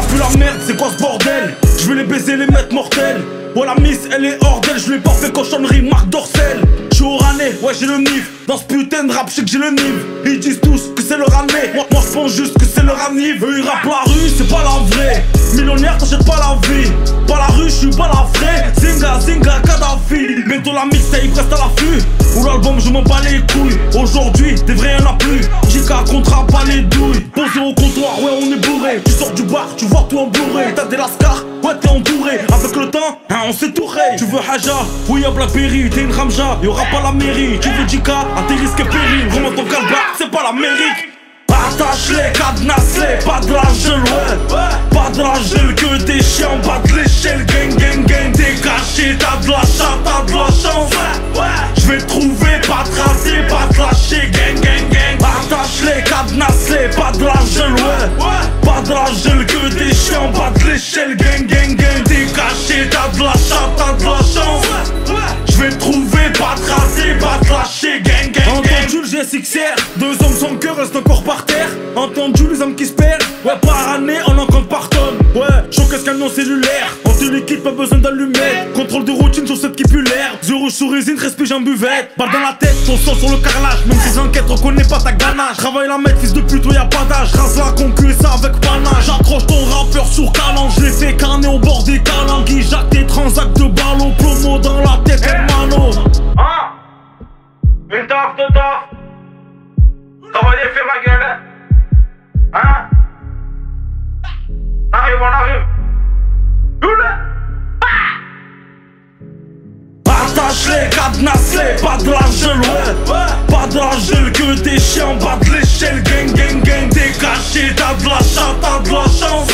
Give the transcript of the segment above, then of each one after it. l'a plus la merde, c'est quoi ce bordel? Je vais les baiser, les mettre mortels. Voilà miss, elle est hors d'elle, je lui ai pas fait cochonnerie, Marc Dorcel. J'suis au rané, ouais j'ai le nif. Dans ce putain de rap, je sais que j'ai le nif. Ils disent tous que c'est le rané, moi je pense juste que c'est le raniv. Eux ils rappent la rue, c'est pas la vraie. Millionnaire, t'achètes pas la vie. Pas la rue, j'suis pas la vraie. Zinga, zinga, Kadhafi. Bientôt la mix, ça y reste à l'affût. Ou l'album, je m'en bats les couilles. Aujourd'hui, des vrais y'en a plus. Jika contrat, pas les douilles. Posé au comptoir, ouais on est bourré. Tu sors du bar, tu vois tout en bourré. T'as des lascars, ouais t'es entouré. Avec le temps, hein, on s'étourait. Tu veux Haja, oui y'a Blackberry. T'es une Ramja, y'aura pas la mairie. Tu veux Jika, à tes risques et périls. Remonte ton calbar, c'est pas l'Amérique. Attache-les, cadenasse-les, pas de la gel, ouais. Pas de la gel, que des chiens en bas de l'échelle. Gang, gang, gang, t'es caché, t'as de la chatte, t'as de la chance. J'vais trouver, pas te raser, pas te lâcher, gang, gang, gang. Attache-les, cadenasse-les, pas de la gel, ouais. Pas de la gel, que des chiens en bas de l'échelle. Gang, gang, gang, t'es caché, t'as de la chatte, t'as de la chance. J'vais trouver, pas te raser, pas te lâcher, gang, gang, gang. Entendu le GSXR, deux hommes sans cœur restent encore par terre. Entendu les hommes qui se perdent, ouais par année on en compte par tonne. Ouais, choquesse camion cellulaire, anti-liquide pas besoin d'allumer. Contrôle de routine sur cette qui pue l'air. Zéro rouge sur résine, respire j'en buvette. Balle dans la tête, ton sang sur le carrelage. Même si j'enquête, reconnais pas ta ganache. Travaille la mec, fils de pute, toi y'a pas d'âge. Rase la concu et ça avec panache. J'accroche ton rappeur sur calan, je l'ai fait canner au bord des calanguis. Jacques tes transacts de ballon, plomo dans la tête, hermano. Ah, une taf, deux taf. Ça va aller faire ma gueule, hein? Hein? Arrive, on arrive. Doule! Attache-les, cadenasse-les, pas de la gel, ouais. Pas de la gel, que des chiens en bas de l'échelle. Gang, gang, gang, t'es caché, t'as de la chatte, t'as de la chance.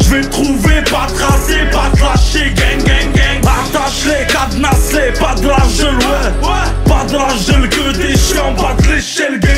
J'vais trouver, pas te raser, pas te lâcher, gang, gang, gang. Attache-les, cadenasse-les, pas de la gel, ouais. Pas de la gel, que des chiens en bas de l'échelle.